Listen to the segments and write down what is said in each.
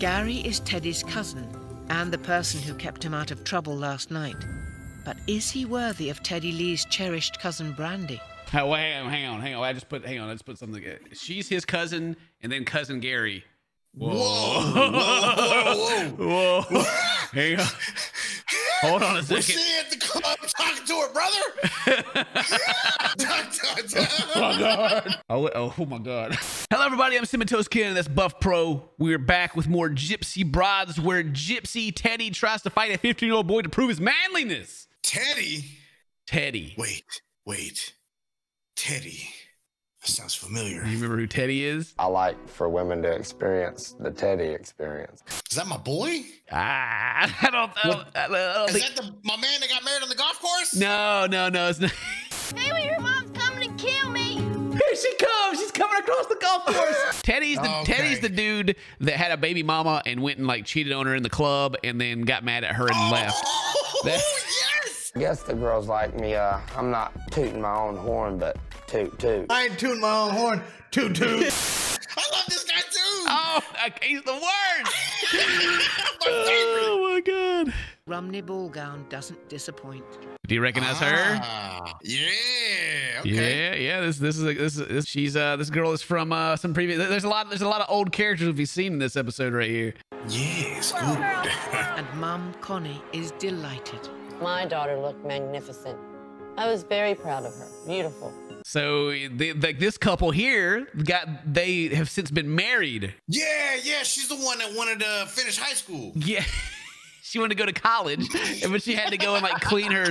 Gary is Teddy's cousin and the person who kept him out of trouble last night. But is he worthy of Teddy Lee's cherished cousin, Brandy? Oh, hang on. Let's put something. She's his cousin and then cousin Gary. Whoa. Whoa. Hang on. Hold on a second. We're sitting at the club talking to her brother. Oh my god. Hello everybody, I'm CinnamonToastKen and that's Buff Pro. We're back with more Gypsy Brides, where Gypsy Teddy tries to fight a 15-year-old boy to prove his manliness. Teddy. Wait. Teddy. That sounds familiar. You remember who Teddy is? I like for women to experience the Teddy experience. Is that my boy? I don't think... Is that my man that got married on the golf course? No, it's not. Baby, your mom's coming to kill me. Here she comes. She's coming across the golf course. Teddy's the dude that had a baby mama and went and like cheated on her in the club and then got mad at her and left. Yes. I guess the girls like me. I'm not tooting my own horn, but... Toot, toot. I ain't tooting my own horn. Toot, toot. I love this guy too. Oh, he's the worst. Oh, my God. Rumney Bullgown doesn't disappoint. Do you recognize her? Yeah. Okay. Yeah. This is she's this girl is from some previous. There's a lot of old characters we've seen in this episode right here. Yes. Good. And Mom Connie is delighted. My daughter looked magnificent. I was very proud of her. Beautiful. So this couple here they have since been married. Yeah, she's the one that wanted to finish high school. Yeah, she wanted to go to college, but she had to go and like clean her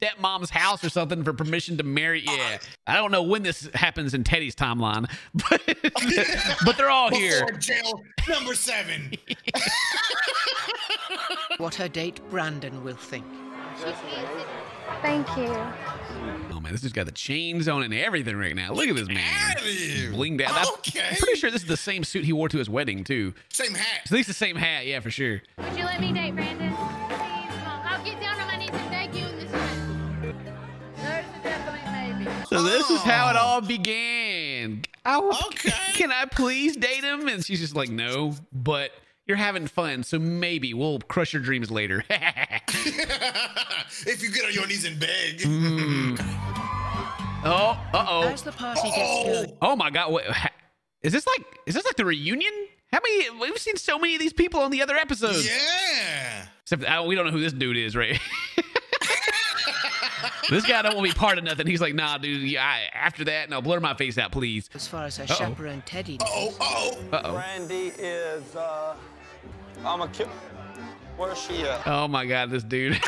stepmom's house or something for permission to marry. Yeah, I don't know when this happens in Teddy's timeline, but they're all here. Before jail number 7. What her date Brandon will think. Thank you. Oh man, this dude's got the chains on and everything right now. Look at this man. Blinged out. Okay. I'm pretty sure this is the same suit he wore to his wedding too. Same hat. At least the same hat, yeah, for sure. Would you let me date Brandon? Please, Mom. I'll get down on my knees and thank you in this time. Nurse and definitely maybe. So this is how it all began. Can I please date him? And she's just like, no, but you're having fun, so maybe we'll crush your dreams later. If you get on your knees and beg. Oh, uh-oh. As the party gets going. Oh my God! Wait, is this like the reunion? How many? We've seen so many of these people on the other episodes. Yeah. Except we don't know who this dude is, right? This guy don't want to be part of nothing. He's like, nah, dude. Yeah, after that, no, blur my face out, please. As far as her chaperone Teddy. Uh oh. Brandy is I'm a kid. Where's she at? Oh my God, this dude.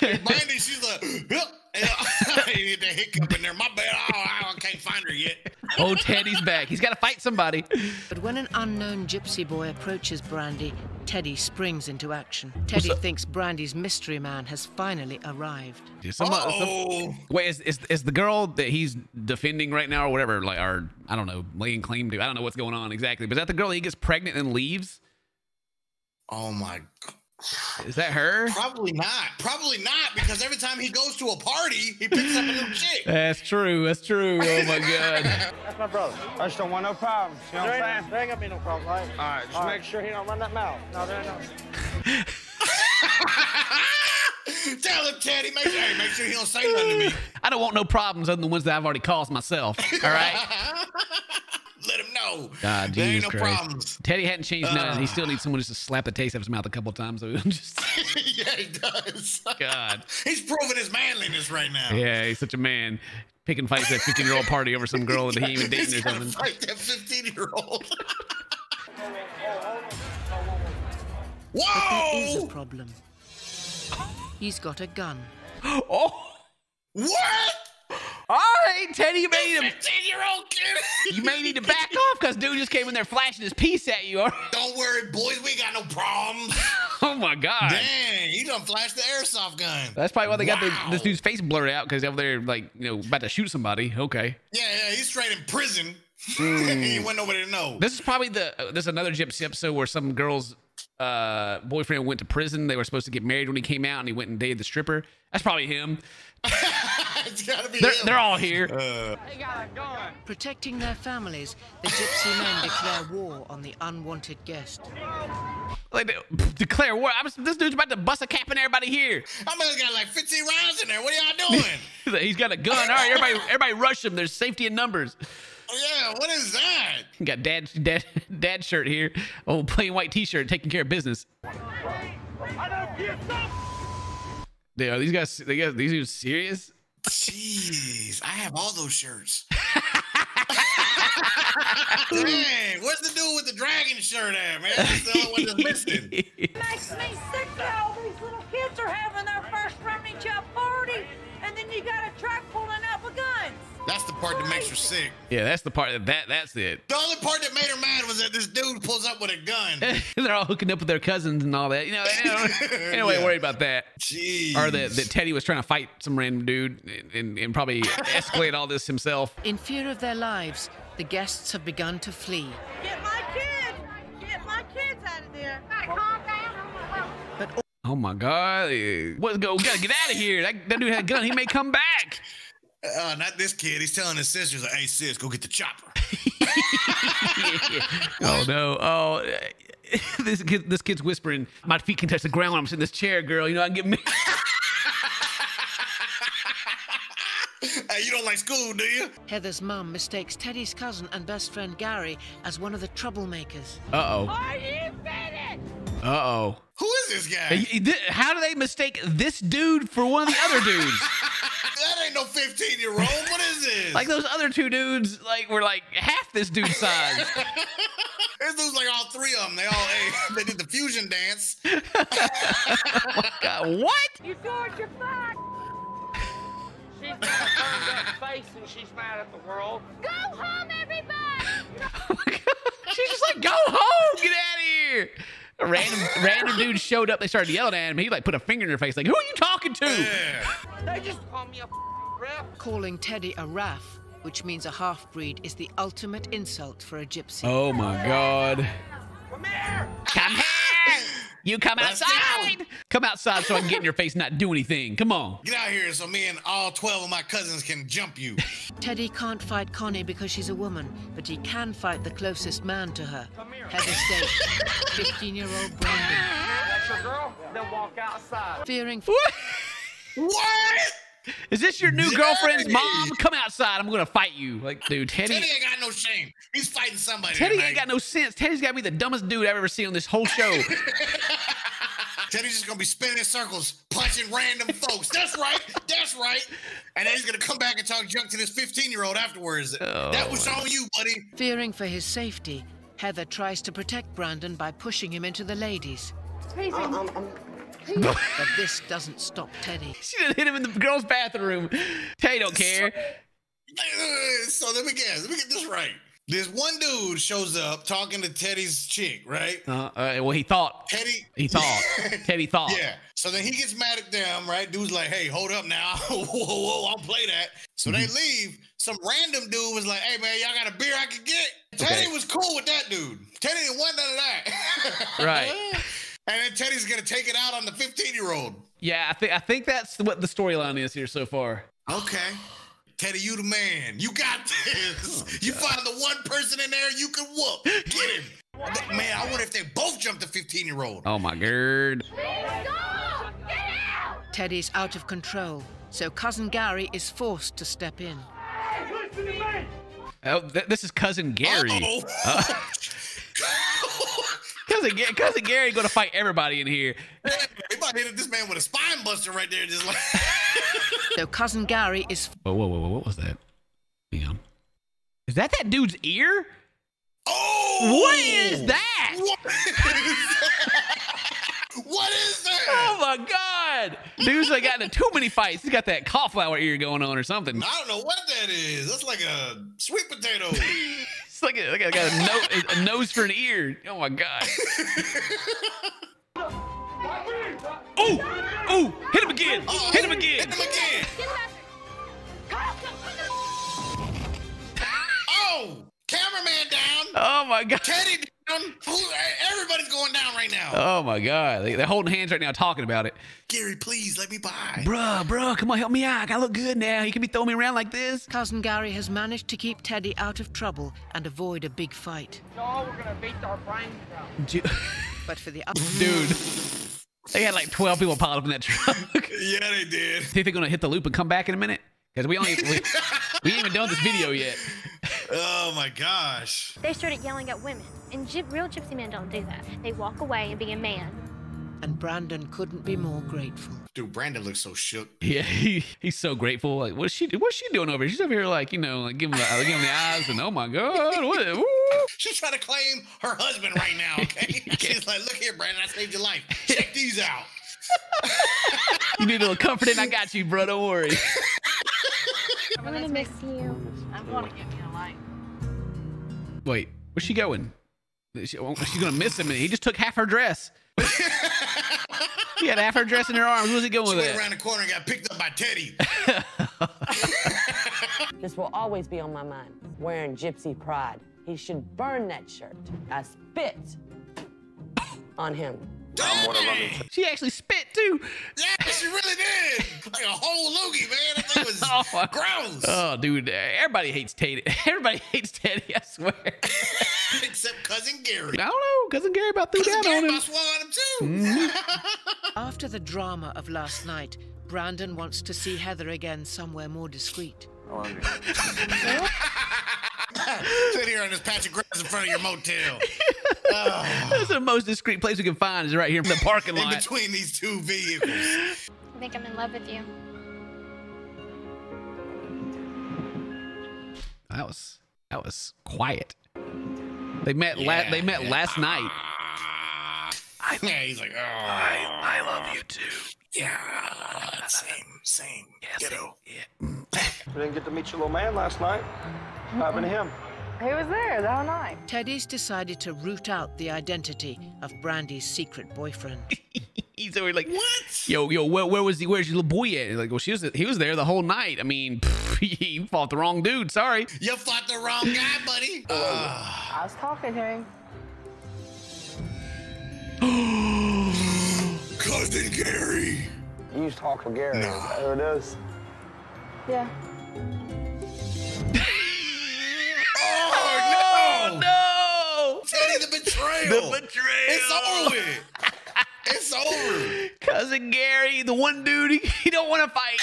Brandy, she's like, I need that hiccup in there. My bad. I can't find her yet. Oh, Teddy's back. He's got to fight somebody. But when an unknown gypsy boy approaches Brandy, Teddy springs into action. Teddy thinks Brandy's mystery man has finally arrived. Wait, is the girl that he's defending right now or whatever, like, or I don't know, laying claim to? I don't know what's going on exactly. But is that the girl he gets pregnant and leaves? Oh my God. Is that her? Probably not, because every time he goes to a party, he picks up a little chick. That's true. Oh my God. That's my brother. I just don't want no problems. You know what I'm saying? There ain't gonna be no problem, right? All right, just make sure he don't run that mouth. No, there ain't no. Tell him, Teddy, make sure he don't say nothing to me. I don't want no problems other than the ones that I've already caused myself. All right. Let him know. God, there ain't no problems. Teddy hadn't changed nothing. He still needs someone just to slap the taste out of his mouth a couple of times. So just... Yeah, he does. God. He's proving his manliness right now. Yeah, he's such a man. Picking fights at 15-year-old party over some girl that he even dated or something. Fight that 15-year-old. Whoa! But there is a problem. He's got a gun. Oh! What? All right, Teddy, you may need to... 15-year-old kid. You may need to back off, because dude just came in there flashing his piece at you. All right? Don't worry, boys. We ain't got no problems. Oh, my God. Dang, he done flashed the airsoft gun. That's probably why they got this dude's face blurred out, because over there, like, you know, about to shoot somebody. Okay. Yeah, he's straight in prison. He went nobody to know. This is probably there's another gypsy episode where some girl's boyfriend went to prison. They were supposed to get married when he came out, and he went and dated the stripper. That's probably him. It's gotta be him. They're all here. They got it going. Protecting their families, the gypsy men declare war on the unwanted guest. Like, declare war? This dude's about to bust a cap in everybody here. I mean, got like 15 rounds in there. What are y'all doing? He's got a gun. All right, everybody rush him. There's safety in numbers. Yeah, what is that? Got dad shirt here. Oh, plain white T-shirt, taking care of business. Dude, are these guys? These dudes serious? Jeez, I have all those shirts. Dang, what's the dude with the dragon shirt at, man? That's the only one that's missing. Makes me sick now. These little kids are having their first Rumney Chop party, and then you got a truck pulling up with guns. That's the part that makes her sick. Yeah, that's the part that's it. The only part that made her mad was that this dude pulls up with a gun. They're all hooking up with their cousins and all that. You know, anyway, yeah. Worried about that. Jeez. Or that Teddy was trying to fight some random dude and probably escalate all this himself. In fear of their lives, the guests have begun to flee. Get my kids out of there. Calm down. But oh my God! What's going? We gotta get out of here. That dude had a gun. He may come back. Not this kid. He's telling his sisters, like, hey, sis, go get the chopper. Oh, no. Oh, this kid's whispering, my feet can touch the ground when I'm sitting in this chair, girl. You know, I can get me. Hey, you don't like school, do you? Heather's mom mistakes Teddy's cousin and best friend Gary as one of the troublemakers. Uh-oh. Are you finished? Uh-oh. Who is this guy? How do they mistake this dude for one of the other dudes? That ain't no 15-year-old. What is this? Like those other two dudes, like were like half this dude's size. This dude's like all three of them. They all they did the fusion dance. Oh my God, what? You doing your back? She's got a burned up face and she's mad at the world. Go home, everybody! Oh my God. She's just like, go home, get out of here. A random dude showed up. They started yelling at him. He like put a finger in her face, like, "Who are you talking to?" Yeah. They just call me a raff. Calling Teddy a raff, which means a half breed, is the ultimate insult for a gypsy. Oh my God! Come here! Come here! You come outside! Come outside so I can get in your face and not do anything. Come on. Get out here so me and all 12 of my cousins can jump you. Teddy can't fight Connie because she's a woman, but he can fight the closest man to her. Come here. Heather's date, 15-year-old Brandon. That's your girl? Then walk outside. Fearing... What? What? Is this your new girlfriend's mom? Come outside. I'm going to fight you. Like, dude, Teddy ain't got no shame. He's fighting somebody. Teddy ain't got no sense. Teddy's got to be the dumbest dude I've ever seen on this whole show. Teddy's just going to be spinning in circles, punching random folks. That's right. That's right. And then he's going to come back and talk junk to this 15-year-old afterwards. Oh, that was on you, buddy. Fearing for his safety, Heather tries to protect Brandon by pushing him into the ladies. But this doesn't stop Teddy. She didn't hit him in the girls' bathroom. Teddy don't care. So let me guess. Let me get this right. This one dude shows up talking to Teddy's chick, right? Well, he thought. Teddy thought. Yeah. So then he gets mad at them, right? Dude's like, hey, hold up now. Whoa, I'll play that. So they leave. Some random dude was like, hey, man, y'all got a beer I could get? Okay. Teddy was cool with that dude. Teddy didn't want none of that. Right. And then Teddy's going to take it out on the 15-year-old. Yeah, I think that's what the storyline is here so far. Okay. Teddy, you the man. You got this. Oh, you find the one person in there you can whoop. Get him. Man, I wonder if they both jumped the 15-year-old. Oh, my God. Please go. Get out. Teddy's out of control, so Cousin Gary is forced to step in. Hey, listen to me. Oh, this is Cousin Gary. Uh-oh. Cousin Gary gonna fight everybody in here. He might hit this man with a spine buster right there, just like. So Cousin Gary is. Whoa! What was that? Damn. Is that dude's ear? Oh! What is that? What is that? What is that? Oh my God! Dude's like got into too many fights. He's got that cauliflower ear going on or something. I don't know what that is. That's like a sweet potato. It's like I got a nose for an ear. Oh my God. Oh, hit him again. Hit him again. Oh, cameraman down. Oh my God. Teddy Everybody's going down right now. Oh my God, they're holding hands right now, talking about it. Gary, please let me by. Bruh, come on, help me out. I gotta look good now. You can be throwing me around like this. Cousin Gary has managed to keep Teddy out of trouble and avoid a big fight. No, we're gonna beat our brains down. But for the dude, they had like 12 people piled up in that truck. Yeah, they did. Think they're gonna hit the loop and come back in a minute? Because we ain't even done this video yet. Oh my gosh. They started yelling at women, and real gypsy men don't do that. They walk away and be a man. And Brandon couldn't be more grateful. Dude, Brandon looks so shook. Yeah, he's so grateful. Like, what's she doing over here? She's over here like, you know, like giving him the eyes and oh my God, what? She's trying to claim her husband right now, okay? She's like, look here, Brandon, I saved your life. Check these out. You need a little comforting? I got you, bro, don't worry. I'm gonna miss you. I'm gonna give you a light. Wait, where's she going? She's gonna miss him. He just took half her dress. She had half her dress in her arms. Where's he going with that? She went around the corner and got picked up by Teddy. This will always be on my mind. Wearing gypsy pride. He should burn that shirt. I spit on him. She actually spit too. Yeah, she really did. Like a whole loogie, man. That thing was gross. Oh, dude, everybody hates Teddy. Everybody hates Teddy, I swear. Except Cousin Gary. I don't know. Cousin Gary about threw down on him. I swore on him too. After the drama of last night, Brandon wants to see Heather again somewhere more discreet. Oh, sit here on this patch of grass in front of your motel. Oh. That's the most discreet place we can find is right here in the parking lot. In between these two vehicles. I think I'm in love with you. That was quiet. They met last night. Yeah, he's like, oh, I love you too. Yeah, same. Yeah, ghetto. Same. Yeah. We didn't get to meet your little man last night. What happened to him? He was there that night. Teddy's decided to root out the identity of Brandy's secret boyfriend. He's always like, what? Yo, where was he? Where's your little boy at? Like, well, he was there the whole night. I mean, you fought the wrong dude. Sorry. You fought the wrong guy, buddy. I was talking to him. Cousin Gary. You used to talk to Gary. No. There it is. Yeah. Oh, no! Teddy, the betrayal! The betrayal! It's over! It's over! Cousin Gary, the one dude he don't want to fight.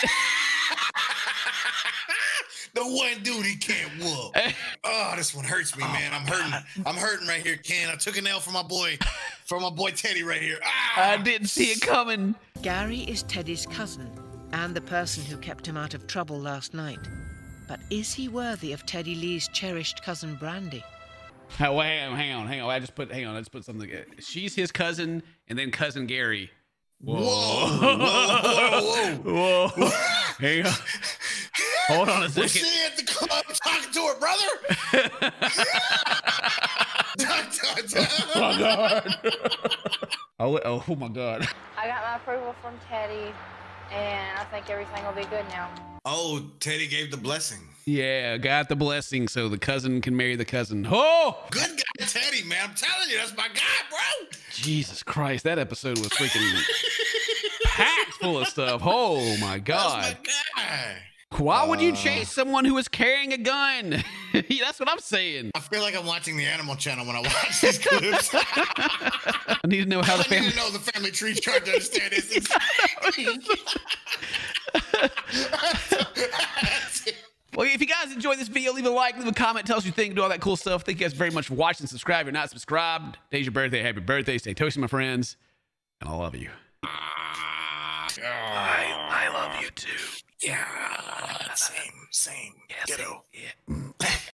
The one dude he can't whoop. Oh, this one hurts me, man. I'm hurting. I'm hurting right here, Ken. I took an L from my boy Teddy right here. Ah! I didn't see it coming. Gary is Teddy's cousin and the person who kept him out of trouble last night. But is he worthy of Teddy Lee's cherished cousin, Brandy? Oh, hang on. I just put something. She's his cousin, and then Cousin Gary. Whoa. Hang on. Hold on a second. Was she at the club talking to her brother? Oh, my God. Oh, my God. I got my approval from Teddy. And I think everything will be good now. Oh, Teddy gave the blessing. Yeah, got the blessing so the cousin can marry the cousin. Oh! Good guy, Teddy, man. I'm telling you, that's my guy, bro. Jesus Christ, that episode was freaking packed full of stuff. Oh, my God. That's my guy. Why would you chase someone who is carrying a gun? That's what I'm saying. I feel like I'm watching the Animal Channel when I watch these clips. I need to know how the family... I need to know the family tree chart to understand this. Well, if you guys enjoyed this video, leave a like, leave a comment, tell us what you think, do all that cool stuff. Thank you guys very much for watching. Subscribe if you're not subscribed. Today's your birthday. Happy birthday. Stay toasty, my friends. And I love you. I love you too. Yeah, same. Ghetto. Yeah.